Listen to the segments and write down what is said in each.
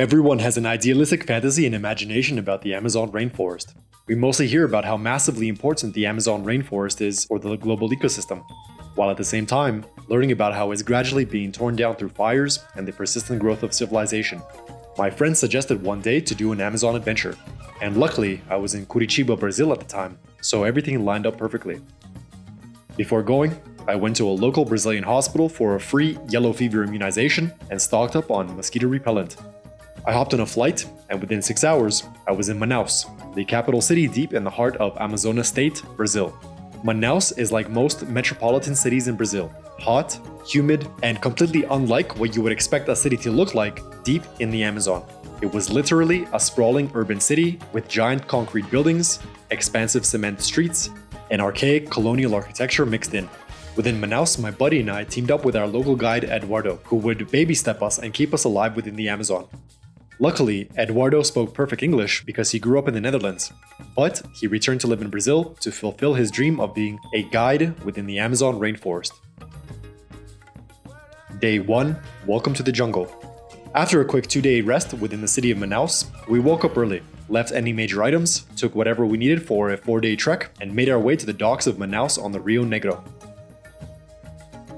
Everyone has an idealistic fantasy and imagination about the Amazon rainforest. We mostly hear about how massively important the Amazon rainforest is for the global ecosystem, while at the same time, learning about how it's gradually being torn down through fires and the persistent growth of civilization. My friend suggested one day to do an Amazon adventure, and luckily I was in Curitiba, Brazil at the time, so everything lined up perfectly. Before going, I went to a local Brazilian hospital for a free yellow fever immunization and stocked up on mosquito repellent. I hopped on a flight, and within 6 hours, I was in Manaus, the capital city deep in the heart of Amazonas state, Brazil. Manaus is like most metropolitan cities in Brazil, hot, humid, and completely unlike what you would expect a city to look like deep in the Amazon. It was literally a sprawling urban city with giant concrete buildings, expansive cement streets, and archaic colonial architecture mixed in. Within Manaus, my buddy and I teamed up with our local guide Eduardo, who would baby step us and keep us alive within the Amazon. Luckily, Eduardo spoke perfect English because he grew up in the Netherlands, but he returned to live in Brazil to fulfill his dream of being a guide within the Amazon rainforest. Day 1. Welcome to the jungle. After a quick 2-day rest within the city of Manaus, we woke up early, left any major items, took whatever we needed for a 4-day trek, and made our way to the docks of Manaus on the Rio Negro.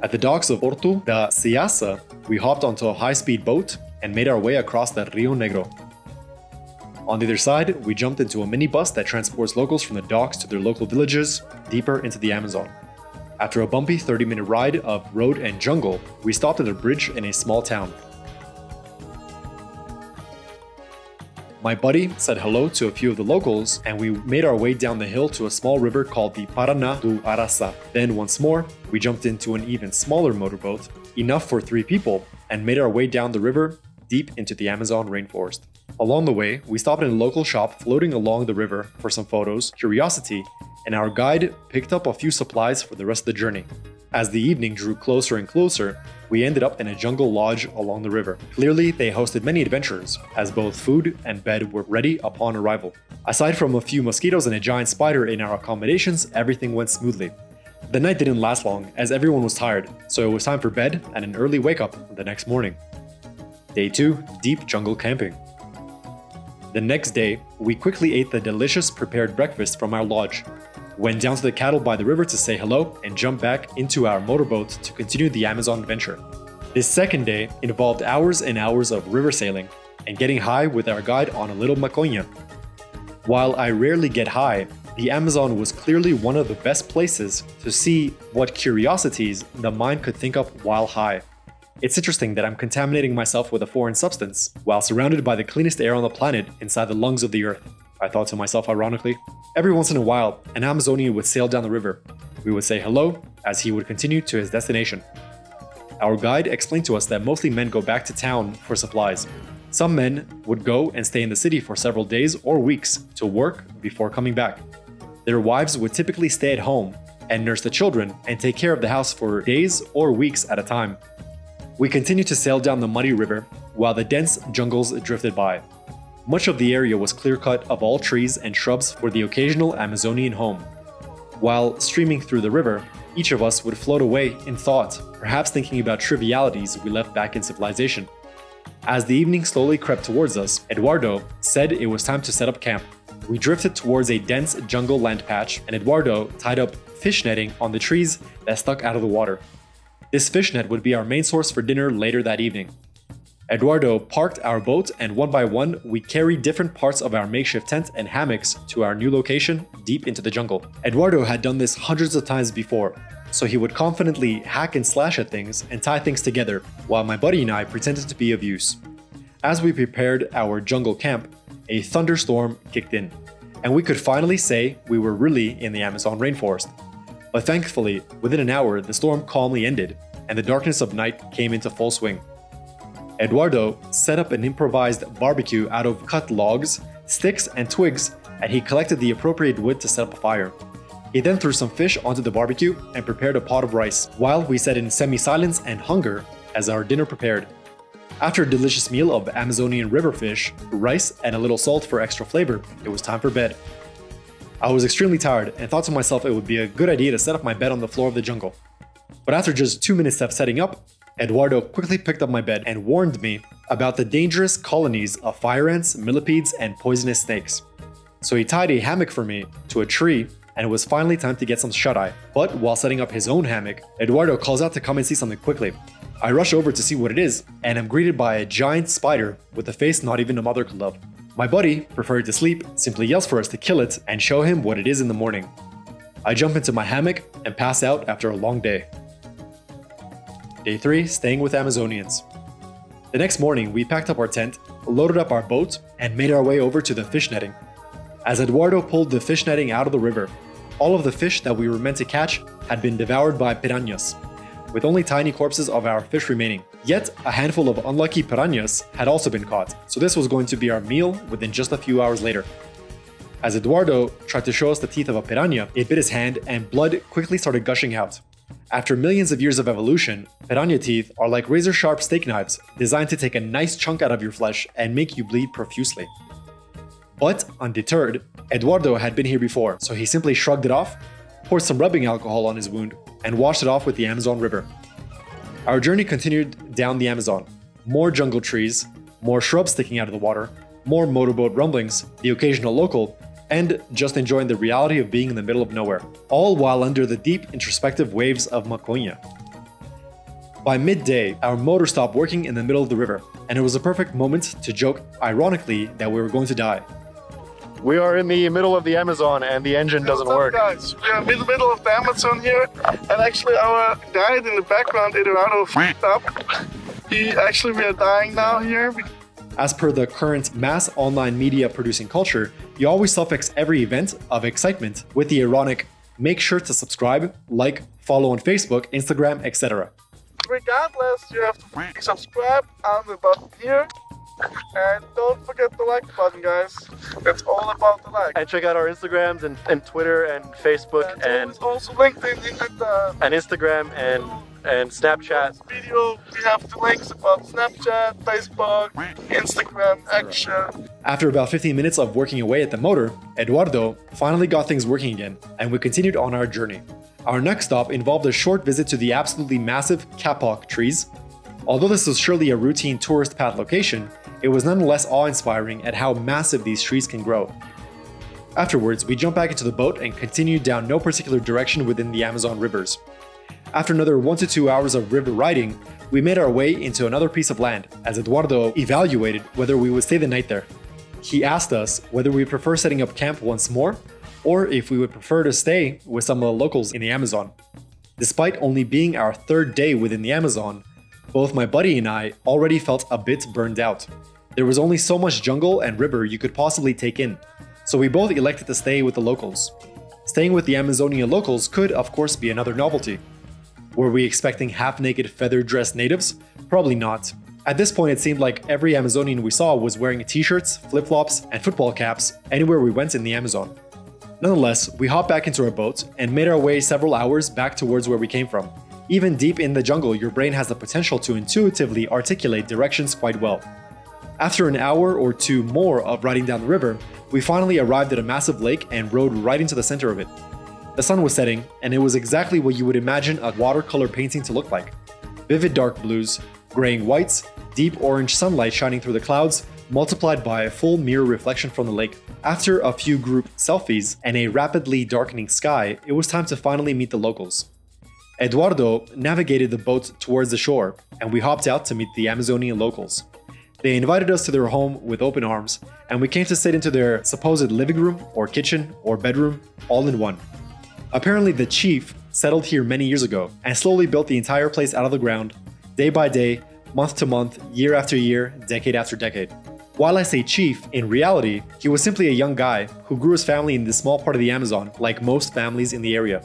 At the docks of Orto da Siasa, we hopped onto a high-speed boat and made our way across the Rio Negro. On the other side, we jumped into a minibus that transports locals from the docks to their local villages, deeper into the Amazon. After a bumpy 30-minute ride of road and jungle, we stopped at a bridge in a small town. My buddy said hello to a few of the locals, and we made our way down the hill to a small river called the Paraná do Arasa. Then once more, we jumped into an even smaller motorboat, enough for 3 people, and made our way down the river, deep into the Amazon rainforest. Along the way, we stopped in a local shop floating along the river for some photos, curiosity, and our guide picked up a few supplies for the rest of the journey. As the evening drew closer and closer, we ended up in a jungle lodge along the river. Clearly, they hosted many adventurers, as both food and bed were ready upon arrival. Aside from a few mosquitoes and a giant spider in our accommodations, everything went smoothly. The night didn't last long, as everyone was tired, so it was time for bed and an early wake-up the next morning. Day 2. Deep jungle camping. The next day, we quickly ate the delicious prepared breakfast from our lodge, went down to the cattle by the river to say hello, and jumped back into our motorboat to continue the Amazon adventure. This second day involved hours and hours of river sailing and getting high with our guide on a little maconha. While I rarely get high, the Amazon was clearly one of the best places to see what curiosities the mind could think of while high. It's interesting that I'm contaminating myself with a foreign substance while surrounded by the cleanest air on the planet inside the lungs of the earth, I thought to myself ironically. Every once in a while, an Amazonian would sail down the river. We would say hello as he would continue to his destination. Our guide explained to us that mostly men go back to town for supplies. Some men would go and stay in the city for several days or weeks to work before coming back. Their wives would typically stay at home and nurse the children and take care of the house for days or weeks at a time. We continued to sail down the muddy river while the dense jungles drifted by. Much of the area was clear-cut of all trees and shrubs for the occasional Amazonian home. While streaming through the river, each of us would float away in thought, perhaps thinking about trivialities we left back in civilization. As the evening slowly crept towards us, Eduardo said it was time to set up camp. We drifted towards a dense jungle land patch, and Eduardo tied up fish netting on the trees that stuck out of the water. This fishnet would be our main source for dinner later that evening. Eduardo parked our boat, and one by one, we carried different parts of our makeshift tent and hammocks to our new location deep into the jungle. Eduardo had done this hundreds of times before, so he would confidently hack and slash at things and tie things together, while my buddy and I pretended to be of use. As we prepared our jungle camp, a thunderstorm kicked in, and we could finally say we were really in the Amazon rainforest. But thankfully, within an hour, the storm calmly ended, and the darkness of night came into full swing. Eduardo set up an improvised barbecue out of cut logs, sticks, and twigs, and he collected the appropriate wood to set up a fire. He then threw some fish onto the barbecue and prepared a pot of rice, while we sat in semi-silence and hunger as our dinner prepared. After a delicious meal of Amazonian river fish, rice, and a little salt for extra flavor, it was time for bed. I was extremely tired and thought to myself it would be a good idea to set up my bed on the floor of the jungle. But after just 2 minutes of setting up, Eduardo quickly picked up my bed and warned me about the dangerous colonies of fire ants, millipedes, and poisonous snakes. So he tied a hammock for me to a tree, and it was finally time to get some shut-eye. But while setting up his own hammock, Eduardo calls out to come and see something quickly. I rush over to see what it is, and I'm greeted by a giant spider with a face not even a mother could love. My buddy, preferring to sleep, simply yells for us to kill it and show him what it is in the morning. I jump into my hammock and pass out after a long day. Day 3, staying with Amazonians. The next morning, we packed up our tent, loaded up our boat, and made our way over to the fish netting. As Eduardo pulled the fish netting out of the river, all of the fish that we were meant to catch had been devoured by piranhas, with only tiny corpses of our fish remaining. Yet, a handful of unlucky piranhas had also been caught, so this was going to be our meal within just a few hours later. As Eduardo tried to show us the teeth of a piranha, it bit his hand and blood quickly started gushing out. After millions of years of evolution, piranha teeth are like razor-sharp steak knives, designed to take a nice chunk out of your flesh and make you bleed profusely. But undeterred, Eduardo had been here before, so he simply shrugged it off, poured some rubbing alcohol on his wound, and washed it off with the Amazon River. Our journey continued down the Amazon. More jungle trees, more shrubs sticking out of the water, more motorboat rumblings, the occasional local, and just enjoying the reality of being in the middle of nowhere, all while under the deep, introspective waves of maconha. By midday, our motor stopped working in the middle of the river, and it was a perfect moment to joke, ironically, that we were going to die. We are in the middle of the Amazon and the engine doesn't work. Guys, we are in the middle of the Amazon here, and actually our guide in the background, Eduardo, f***ed up. We are dying now here. As per the current mass online media producing culture, you always suffix every event of excitement with the ironic, make sure to subscribe, like, follow on Facebook, Instagram, etc. Regardless, you have to subscribe on the button here. And don't forget the like button, guys. It's all about the like. And check out our Instagrams and Twitter and Facebook and also LinkedIn and Instagram and Snapchat. In this video, we have the links about Snapchat, Facebook, Instagram, Action. After about 15 minutes of working away at the motor, Eduardo finally got things working again, and we continued on our journey. Our next stop involved a short visit to the absolutely massive Kapok trees. Although this was surely a routine tourist path location, it was nonetheless awe-inspiring at how massive these trees can grow. Afterwards, we jumped back into the boat and continued down no particular direction within the Amazon rivers. After another 1 to 2 hours of river riding, we made our way into another piece of land as Eduardo evaluated whether we would stay the night there. He asked us whether we prefer setting up camp once more, or if we would prefer to stay with some of the locals in the Amazon. Despite only being our third day within the Amazon, both my buddy and I already felt a bit burned out. There was only so much jungle and river you could possibly take in, so we both elected to stay with the locals. Staying with the Amazonian locals could, of course, be another novelty. Were we expecting half-naked, feather-dressed natives? Probably not. At this point, it seemed like every Amazonian we saw was wearing t-shirts, flip-flops, and football caps anywhere we went in the Amazon. Nonetheless, we hopped back into our boat and made our way several hours back towards where we came from. Even deep in the jungle, your brain has the potential to intuitively articulate directions quite well. After an hour or two more of riding down the river, we finally arrived at a massive lake and rode right into the center of it. The sun was setting, and it was exactly what you would imagine a watercolor painting to look like. Vivid dark blues, graying whites, deep orange sunlight shining through the clouds, multiplied by a full mirror reflection from the lake. After a few group selfies and a rapidly darkening sky, it was time to finally meet the locals. Eduardo navigated the boat towards the shore, and we hopped out to meet the Amazonian locals. They invited us to their home with open arms, and we came to sit into their supposed living room or kitchen or bedroom, all in one. Apparently the chief settled here many years ago and slowly built the entire place out of the ground, day by day, month to month, year after year, decade after decade. While I say chief, in reality, he was simply a young guy who grew his family in this small part of the Amazon, like most families in the area.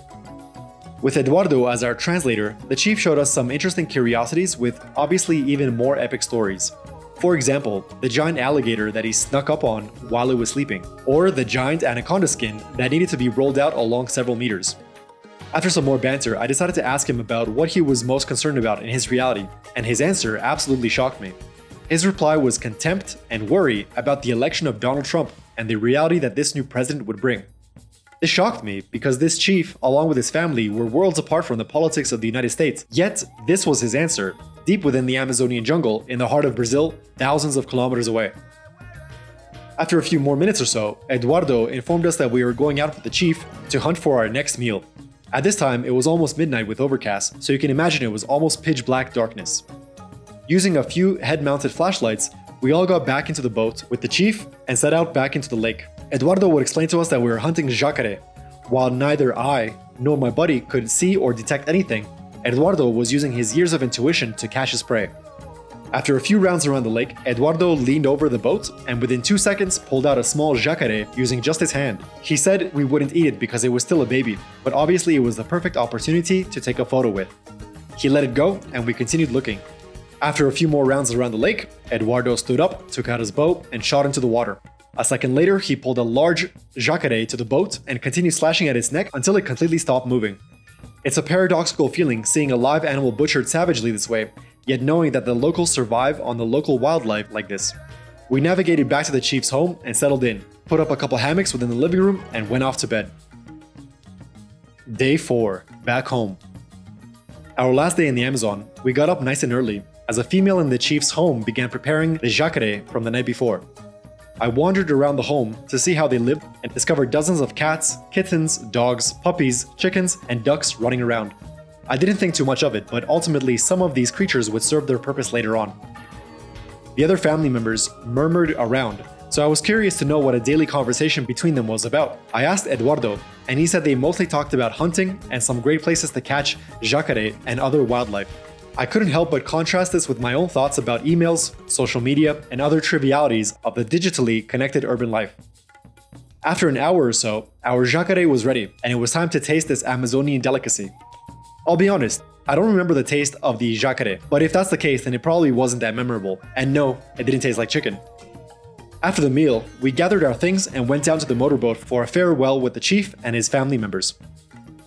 With Eduardo as our translator, the chief showed us some interesting curiosities with obviously even more epic stories. For example, the giant alligator that he snuck up on while it was sleeping, or the giant anaconda skin that needed to be rolled out along several meters. After some more banter, I decided to ask him about what he was most concerned about in his reality, and his answer absolutely shocked me. His reply was contempt and worry about the election of Donald Trump and the reality that this new president would bring. This shocked me because this chief, along with his family, were worlds apart from the politics of the United States, yet this was his answer, deep within the Amazonian jungle in the heart of Brazil, thousands of kilometers away. After a few more minutes or so, Eduardo informed us that we were going out with the chief to hunt for our next meal. At this time, it was almost midnight with overcast, so you can imagine it was almost pitch-black darkness. Using a few head-mounted flashlights, we all got back into the boat with the chief and set out back into the lake. Eduardo would explain to us that we were hunting jacaré. While neither I nor my buddy could see or detect anything, Eduardo was using his years of intuition to catch his prey. After a few rounds around the lake, Eduardo leaned over the boat and within 2 seconds pulled out a small jacaré using just his hand. He said we wouldn't eat it because it was still a baby, but obviously it was the perfect opportunity to take a photo with. He let it go and we continued looking. After a few more rounds around the lake, Eduardo stood up, took out his bow, and shot into the water. A second later, he pulled a large jacaré to the boat and continued slashing at its neck until it completely stopped moving. It's a paradoxical feeling seeing a live animal butchered savagely this way, yet knowing that the locals survive on the local wildlife like this. We navigated back to the chief's home and settled in, put up a couple hammocks within the living room, and went off to bed. Day 4. Back home. Our last day in the Amazon, we got up nice and early, as a female in the chief's home began preparing the jacaré from the night before. I wandered around the home to see how they lived and discovered dozens of cats, kittens, dogs, puppies, chickens, and ducks running around. I didn't think too much of it, but ultimately some of these creatures would serve their purpose later on. The other family members murmured around, so I was curious to know what a daily conversation between them was about. I asked Eduardo, and he said they mostly talked about hunting and some great places to catch jacaré and other wildlife. I couldn't help but contrast this with my own thoughts about emails, social media, and other trivialities of the digitally connected urban life. After an hour or so, our jacaré was ready, and it was time to taste this Amazonian delicacy. I'll be honest, I don't remember the taste of the jacaré, but if that's the case, then it probably wasn't that memorable, and no, it didn't taste like chicken. After the meal, we gathered our things and went down to the motorboat for a farewell with the chief and his family members.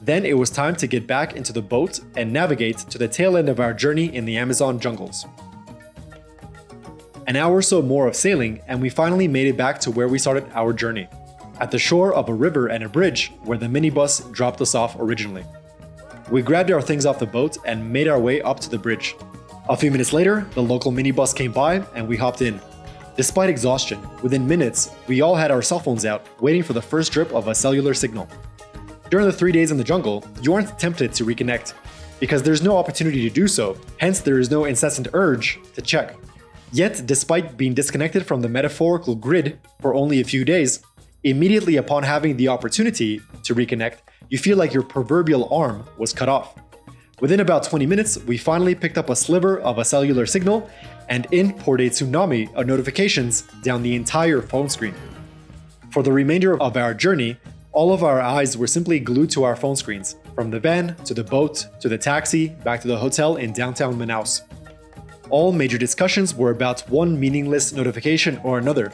Then it was time to get back into the boat and navigate to the tail end of our journey in the Amazon jungles. An hour or so more of sailing and we finally made it back to where we started our journey, at the shore of a river and a bridge where the minibus dropped us off originally. We grabbed our things off the boat and made our way up to the bridge. A few minutes later, the local minibus came by and we hopped in. Despite exhaustion, within minutes, we all had our cell phones out, waiting for the first drip of a cellular signal. During the 3 days in the jungle, you aren't tempted to reconnect, because there's no opportunity to do so, hence there is no incessant urge to check. Yet, despite being disconnected from the metaphorical grid for only a few days, immediately upon having the opportunity to reconnect, you feel like your proverbial arm was cut off. Within about 20 minutes, we finally picked up a sliver of a cellular signal, and in poured a tsunami of notifications down the entire phone screen. For the remainder of our journey, all of our eyes were simply glued to our phone screens, from the van, to the boat, to the taxi, back to the hotel in downtown Manaus. All major discussions were about one meaningless notification or another,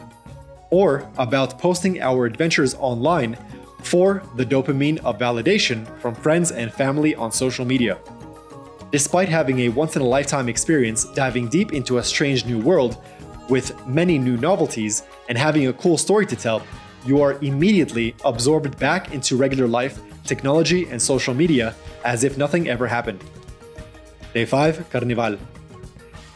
or about posting our adventures online for the dopamine of validation from friends and family on social media. Despite having a once-in-a-lifetime experience diving deep into a strange new world with many new novelties and having a cool story to tell, you are immediately absorbed back into regular life, technology, and social media as if nothing ever happened. Day 5. Carnival.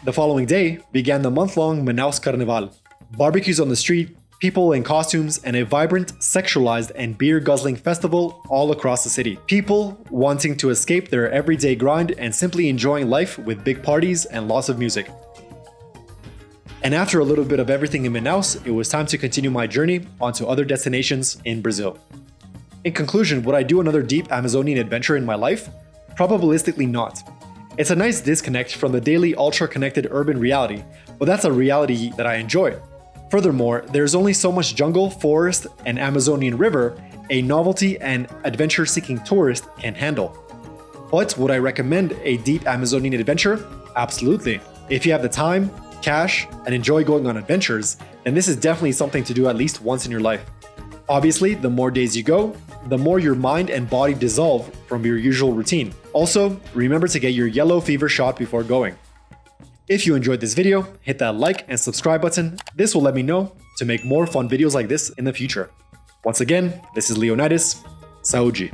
The following day began the month-long Manaus Carnival. Barbecues on the street, people in costumes, and a vibrant, sexualized, and beer-guzzling festival all across the city. People wanting to escape their everyday grind and simply enjoying life with big parties and lots of music. And after a little bit of everything in Manaus, it was time to continue my journey onto other destinations in Brazil. In conclusion, would I do another deep Amazonian adventure in my life? Probabilistically not. It's a nice disconnect from the daily ultra-connected urban reality, but that's a reality that I enjoy. Furthermore, there's only so much jungle, forest, and Amazonian river a novelty and adventure-seeking tourist can handle. But would I recommend a deep Amazonian adventure? Absolutely. If you have the time, cash, and enjoy going on adventures, and this is definitely something to do at least once in your life. Obviously, the more days you go, the more your mind and body dissolve from your usual routine. Also, remember to get your yellow fever shot before going. If you enjoyed this video, hit that like and subscribe button. This will let me know to make more fun videos like this in the future. Once again, this is Leonidas. Saúde!